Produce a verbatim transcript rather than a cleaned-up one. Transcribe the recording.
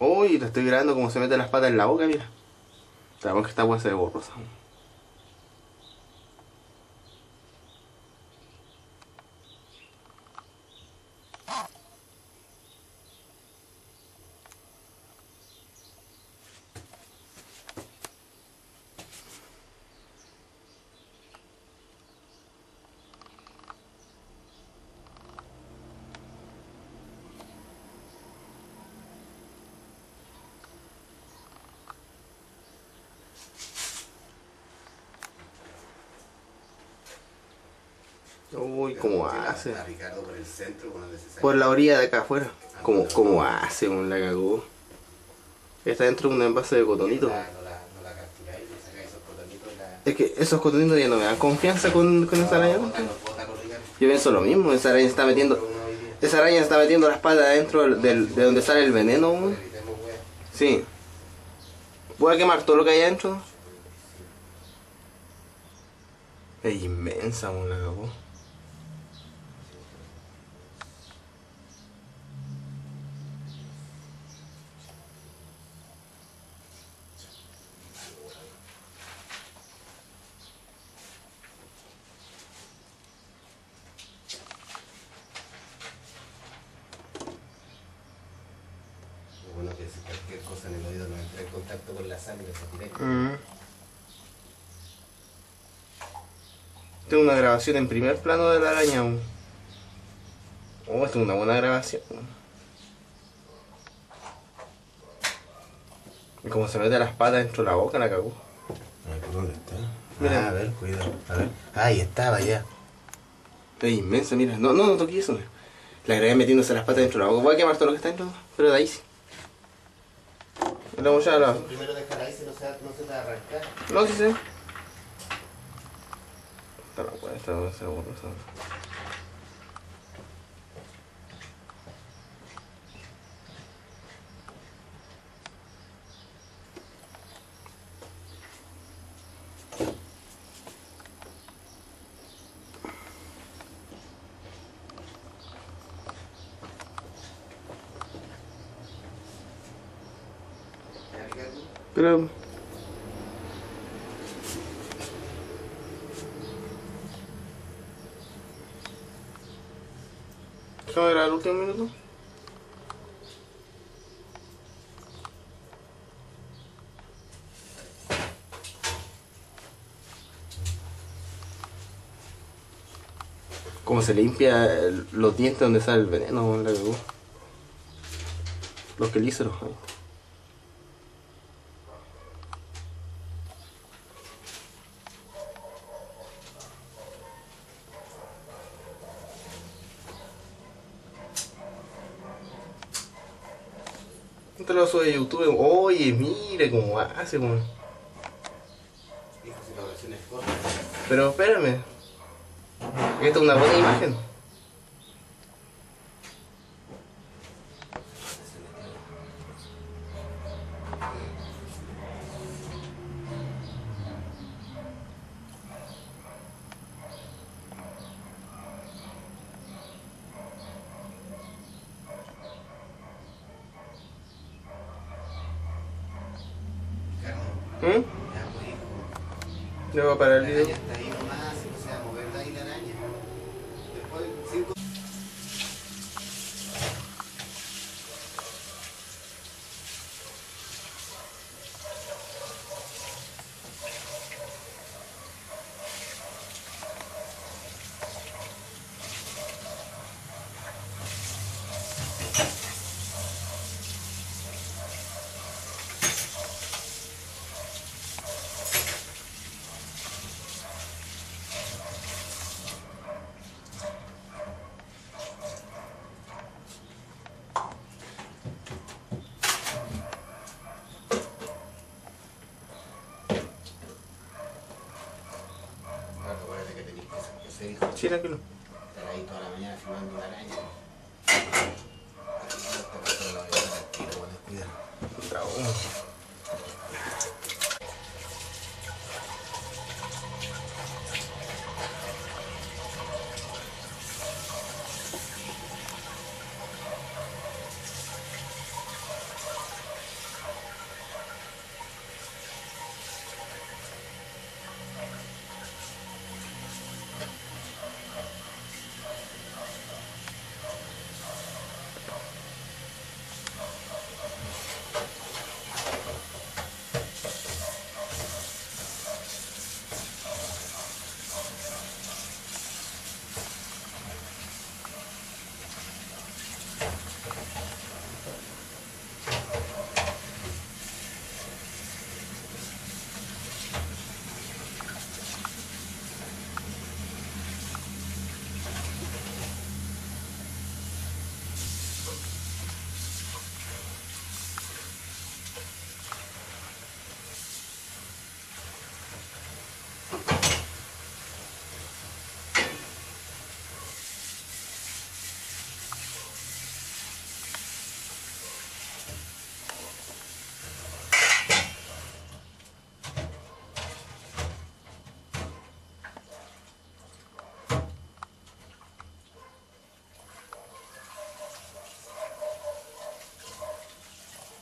Uy, te estoy grabando como se mete las patas en la boca, mira. Sabemos que esta agua se ve borrosa. Uy, ¿cómo hace? A Ricardo por el centro, por donde se sale. Por la orilla de acá afuera. ¿Cómo, cómo hace? Un la cagó. Está dentro de un envase de cotonito. No la, no la, no la capturáis, no sacáis esos cotonitos. La... Es que esos cotonitos ya no me dan confianza con, con no, esa araña. No, yo pienso lo mismo, esa araña está metiendo. Esa araña está metiendo las patas adentro del, del, de donde sale el veneno. Uno. Sí. Voy a quemar todo lo que hay adentro. Es inmensa, un la cagó. Cualquier cosa en el oído no entra en contacto con la sangre, se directo. Mm. Tengo una grabación en primer plano de la araña. Oh, esta es una buena grabación. Y como se mete las patas dentro de la boca, la cagó. ¿Dónde está? Mira, ah, a ver, cuidado. A ver. Ahí estaba ya. Es inmensa, mira. No, no, no toqué eso. La grabé metiéndose las patas dentro de la boca. Voy a quemar todo lo que está dentro, pero de ahí sí. La mochada. Primero dejar ahí, si no se, no se te va a arrancar. No, sí, sí. Esta no puede, esta no se va a borrar. Pero... ¿Qué va a grabar el último minuto? Como se limpia el, los dientes donde sale el veneno, la cagó. Los que le hicieron. Un trozo de YouTube. Oye, mire cómo hace, man. Pero espérame. Esta es una buena imagen. ¿Mm? Ya voy a parar el video. La araña está ahí nomás, si no se va a mover de ahí la araña. Después cinco... Chira que no. Estar ahí toda la mañana filmando una araña.